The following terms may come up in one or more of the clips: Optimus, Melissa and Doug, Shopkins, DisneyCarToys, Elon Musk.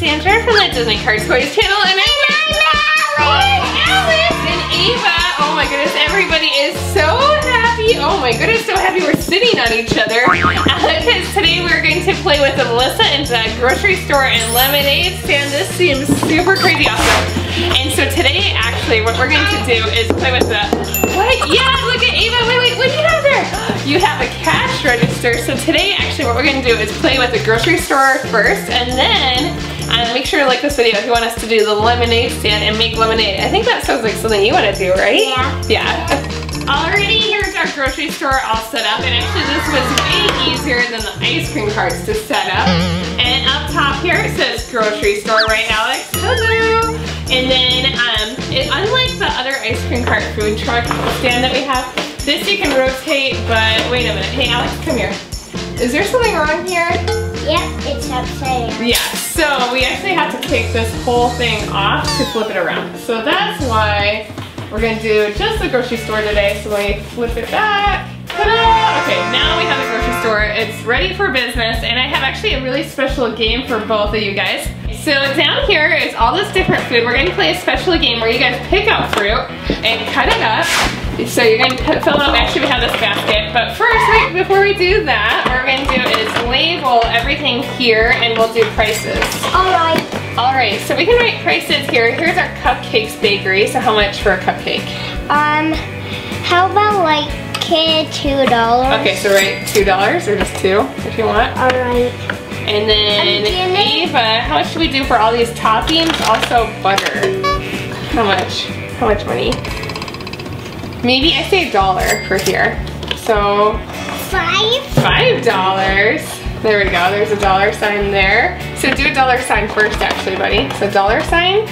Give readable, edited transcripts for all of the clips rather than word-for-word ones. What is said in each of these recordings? Sandra from the DisneyCarToys channel, and I'm Alice and Ava. Oh my goodness, everybody is so happy. Oh my goodness, so happy we're sitting on each other. Because today we're going to play with the Melissa and Doug grocery store and lemonade stand. This seems super crazy awesome. And so today, actually, what we're going to do is play with the, what? Yeah, look at Ava. Wait, what do you have there? You have a cash register. So today, actually, what we're going to do is play with the grocery store first, and then make sure to like this video if you want us to do the lemonade stand and make lemonade. I think that sounds like something you want to do, right? Yeah. Already here's our grocery store all set up, and actually this was way easier than the ice cream carts to set up. And up top here it says grocery store, right, Alex? Hello! And then, unlike the other ice cream cart food truck stand that we have, this you can rotate, but wait a minute. Hey, Alex, come here. Is there something wrong here? Yep, it's upside down. Yeah, so we actually have to take this whole thing off to flip it around. So that's why we're going to do just the grocery store today. So let me flip it back. Ta-da! Okay, now we have the grocery store. It's ready for business, and I have actually a really special game for both of you guys. So down here is all this different food. We're gonna play a special game where you guys pick out fruit and cut it up. So you're gonna fill it up. Actually, we have this basket. But first, right before we do that, what we're gonna do is label everything here, and we'll do prices. All right. All right, so we can write prices here. Here's our Cupcakes Bakery. So how much for a cupcake? How about like $2? Okay, so write $2 or just 2 if you want. All right. And then Ava, how much do we do for all these toppings? Also butter. How much? How much money? Maybe I say $1 for here. So $5. There we go. There's a dollar sign there. So do a dollar sign first, actually, buddy. So dollar sign.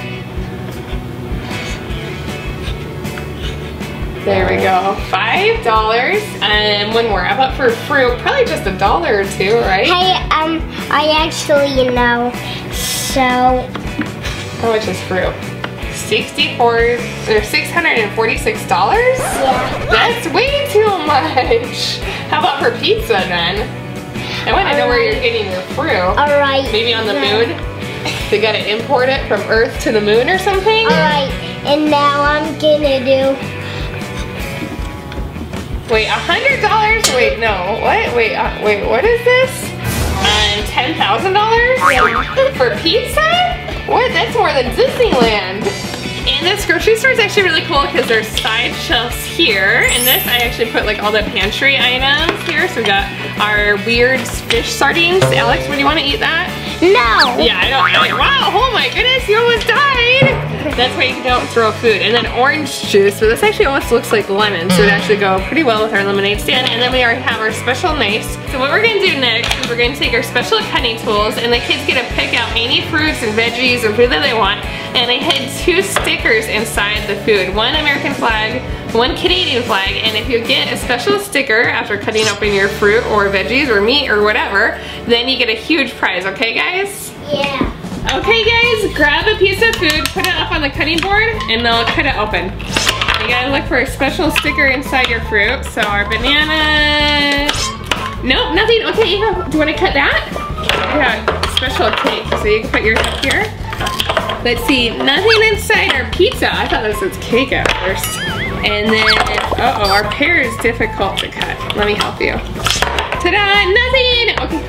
There we go. $5. And one more. How about for fruit? Probably just $1 or 2, right? Hey, I actually know. So how much is fruit? $646. Yeah. That's way too much. How about for pizza then? I want to know where you're getting your fruit. All right. Maybe on the moon. They got to import it from Earth to the moon or something. All right. And now I'm gonna do. Wait, $100? Wait, no. What? Wait, wait. What is this? $10,000 for pizza? What? That's more than Disneyland. And this grocery store is actually really cool because there's side shelves here. And this, I actually put like all the pantry items here. So we got our weird fish sardines. Alex, would you want to eat that? No. Yeah, I don't. Wow. Oh my goodness, you almost died. That's why you don't throw food. And then orange juice. So this actually almost looks like lemon. So it would actually go pretty well with our lemonade stand. And then we already have our special knives. So what we're going to do next is we're going to take our special cutting tools, and the kids get to pick out any fruits and veggies or food that they want. And I hid 2 stickers inside the food. One American flag, one Canadian flag. And if you get a special sticker after cutting open your fruit or veggies or meat or whatever, then you get a huge prize. Okay, guys? Yeah. Okay guys, grab a piece of food, put it up on the cutting board, and they'll cut it open. You gotta look for a special sticker inside your fruit. So our banana. Nope, nothing. Okay, Eva, do you wanna cut that? Yeah, special cake. So you can put yours up here. Let's see, nothing inside our pizza. I thought this was cake at first. And then, uh-oh, our pear is difficult to cut. Let me help you. Ta-da, nothing. Okay,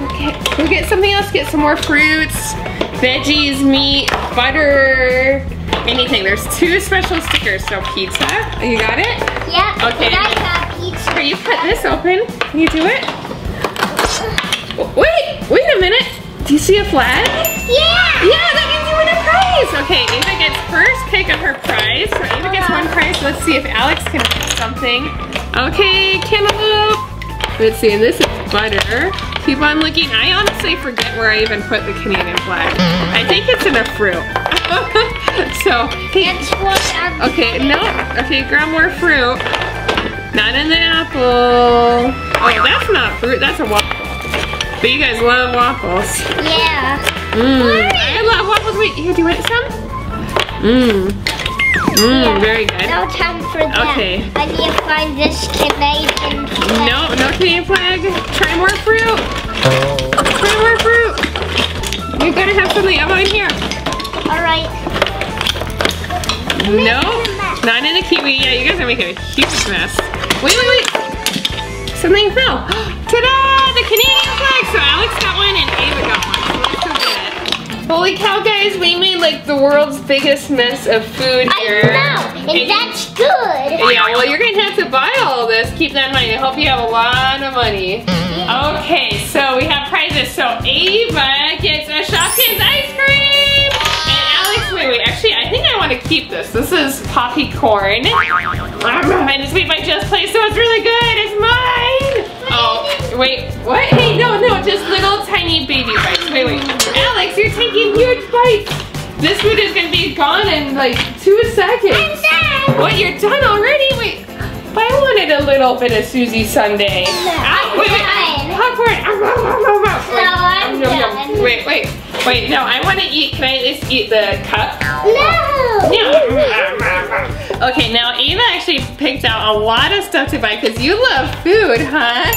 we'll get something else, get some more fruits. Veggies, meat, butter, anything. There's 2 special stickers. So pizza, you got it? Yeah. Okay. I got pizza. Can you cut this open? Can you do it? Wait a minute. Do you see a flag? Yeah. Yeah, that means you win a prize. Okay, Ava gets first pick of her prize. So Ava gets one prize. Let's see if Alex can pick something. Okay, cantaloupe. Let's see, and this is butter. Keep on looking. I honestly forget where I even put the Canadian flag. I think it's in a fruit. So, okay, no, okay, grab more fruit. Not in the apple. Oh, that's not fruit, that's a waffle. But you guys love waffles. Yeah. Mmm, I love waffles. Wait, here, do you want some? Mmm. Mmm, very good. No time for that. Okay. I need to find this Canadian flag. No, no Canadian flag. Try more fruit. Try more fruit. You gotta have something in here. All right. No, not in a kiwi. Yeah, you guys are making a huge mess. Wait, wait, wait. Something fell. Ta-da! The Canadian flag. So Alex got one and Ava got one. So let's go get it. Holy cow, guys! We made like the world's biggest mess of food here. I know, and that's good. Yeah, well, you're gonna have to buy all this. Keep that in mind. I hope you have a lot of money. Okay, so we have prizes. So Ava gets a Shopkins ice cream. And Alex, wait, actually, I think I want to keep this. This is poppy corn. And it's made by Just Play, so it's really good. It's mine. Oh, wait, what? Hey, no, no, just little tiny baby bites. Wait, wait. Alex, you're taking huge bites. This food is going to be gone in like 2 seconds. I'm done. What, you're done already? Wait. I wanted a little bit of Susie Sunday. Wait, no, I want to eat. Can I at least eat the cup? No. No. Okay, now Ava actually picked out a lot of stuff to buy because you love food, huh?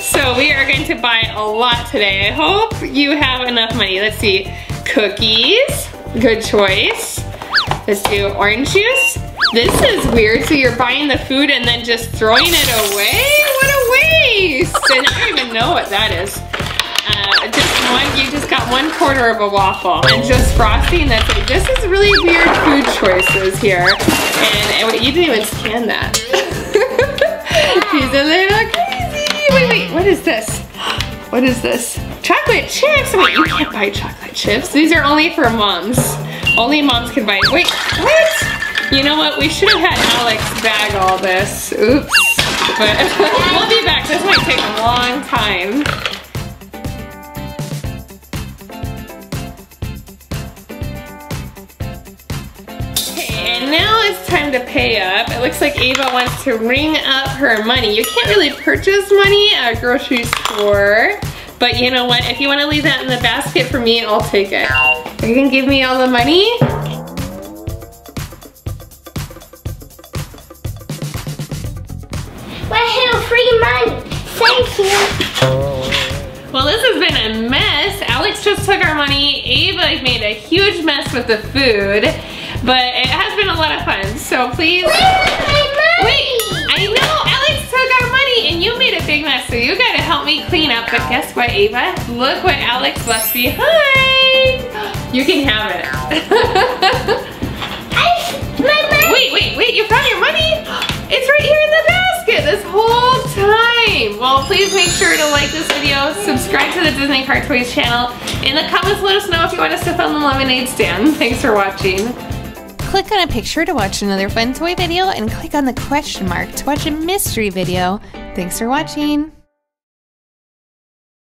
So we are going to buy a lot today. I hope you have enough money. Let's see. Cookies. Good choice. Let's do orange juice. This is weird, so you're buying the food and then just throwing it away? What a waste! And I don't even know what that is. You just got 1/4 of a waffle and just frosting, that's it. This is really weird food choices here. And you didn't even scan that. She's a little crazy. Wait, wait, what is this? What is this? Chocolate chips! Wait, you can't buy chocolate chips. These are only for moms. Only moms can buy it. Wait, what? You know what? We should have had Alex bag all this. Oops. But we'll be back. This might take a long time. Okay, and now it's time to pay up. It looks like Ava wants to ring up her money. You can't really purchase money at a grocery store. But you know what? If you want to leave that in the basket for me, I'll take it. Are you going to give me all the money? Free money. Thank you. Well, this has been a mess. Alex just took our money. Ava made a huge mess with the food, but it has been a lot of fun. So please. Where's my money? Wait, I know Alex took our money and you made a big mess, so you gotta help me clean up. But guess what, Ava? Look what Alex left behind. You can have it. My money. Wait, wait, wait! You found your money? It's right here in the basket. This whole time. Well, please make sure to like this video, subscribe to the Disney Car Toys channel. In the comments, let us know if you want us to film the lemonade stand. Thanks for watching. Click on a picture to watch another fun toy video and click on the question mark to watch a mystery video. Thanks for watching.